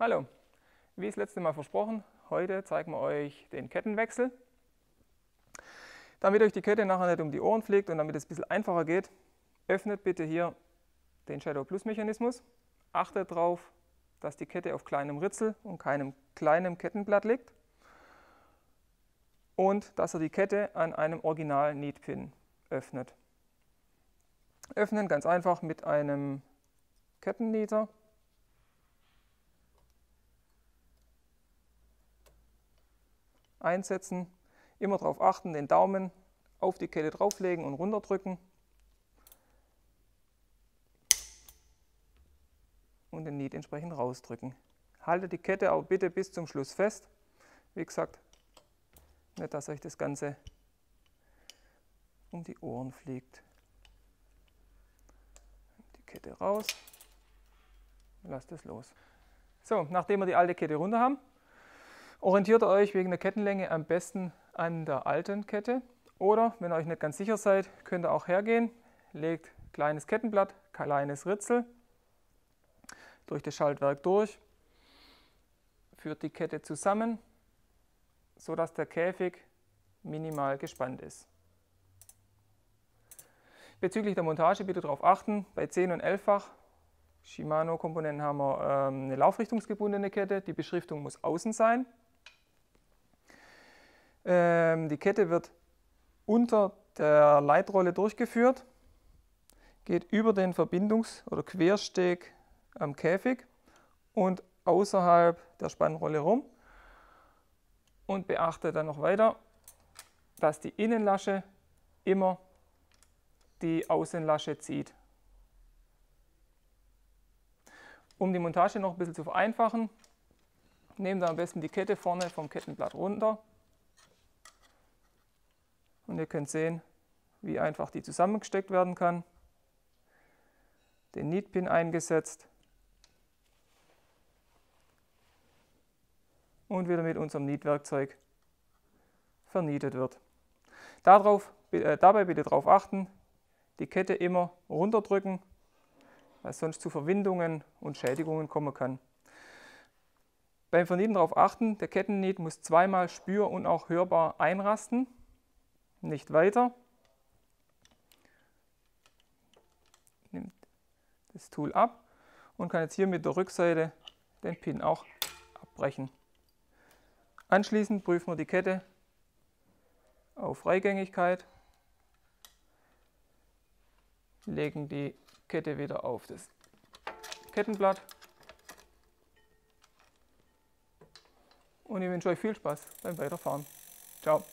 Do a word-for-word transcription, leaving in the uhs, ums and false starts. Hallo, wie das letzte Mal versprochen, heute zeigen wir euch den Kettenwechsel. Damit euch die Kette nachher nicht um die Ohren fliegt und damit es ein bisschen einfacher geht, öffnet bitte hier den Shadow Plus Mechanismus. Achtet darauf, dass die Kette auf kleinem Ritzel und keinem kleinen Kettenblatt liegt und dass ihr die Kette an einem Original-Need-Pin öffnet. Öffnen ganz einfach mit einem Ketten-Needer. Einsetzen, immer darauf achten, den Daumen auf die Kette drauflegen und runterdrücken und den Niet entsprechend rausdrücken. Haltet die Kette auch bitte bis zum Schluss fest, wie gesagt, nicht, dass euch das Ganze um die Ohren fliegt. Die Kette raus, lasst es los. So, nachdem wir die alte Kette runter haben, orientiert ihr euch wegen der Kettenlänge am besten an der alten Kette oder, wenn ihr euch nicht ganz sicher seid, könnt ihr auch hergehen, legt kleines Kettenblatt, kleines Ritzel durch das Schaltwerk durch, führt die Kette zusammen, sodass der Käfig minimal gespannt ist. Bezüglich der Montage bitte darauf achten, bei zehn und elf-fach Shimano-Komponenten haben wir ähm, eine laufrichtungsgebundene Kette, die Beschriftung muss außen sein. Die Kette wird unter der Leitrolle durchgeführt, geht über den Verbindungs- oder Quersteg am Käfig und außerhalb der Spannrolle rum und beachte dann noch weiter, dass die Innenlasche immer die Außenlasche zieht. Um die Montage noch ein bisschen zu vereinfachen, nehmt am besten die Kette vorne vom Kettenblatt runter. Und ihr könnt sehen, wie einfach die zusammengesteckt werden kann. Den Need-Pin eingesetzt. Und wieder mit unserem Niet-Werkzeug vernietet wird. Darauf, äh, dabei bitte darauf achten, die Kette immer runterdrücken, weil es sonst zu Verwindungen und Schädigungen kommen kann. Beim Vernieten darauf achten, der Kettenniet muss zweimal spür- und auch hörbar einrasten. Nicht weiter. Nimmt das Tool ab und kann jetzt hier mit der Rückseite den Pin auch abbrechen. Anschließend prüfen wir die Kette auf Freigängigkeit, legen die Kette wieder auf das Kettenblatt und ich wünsche euch viel Spaß beim Weiterfahren. Ciao!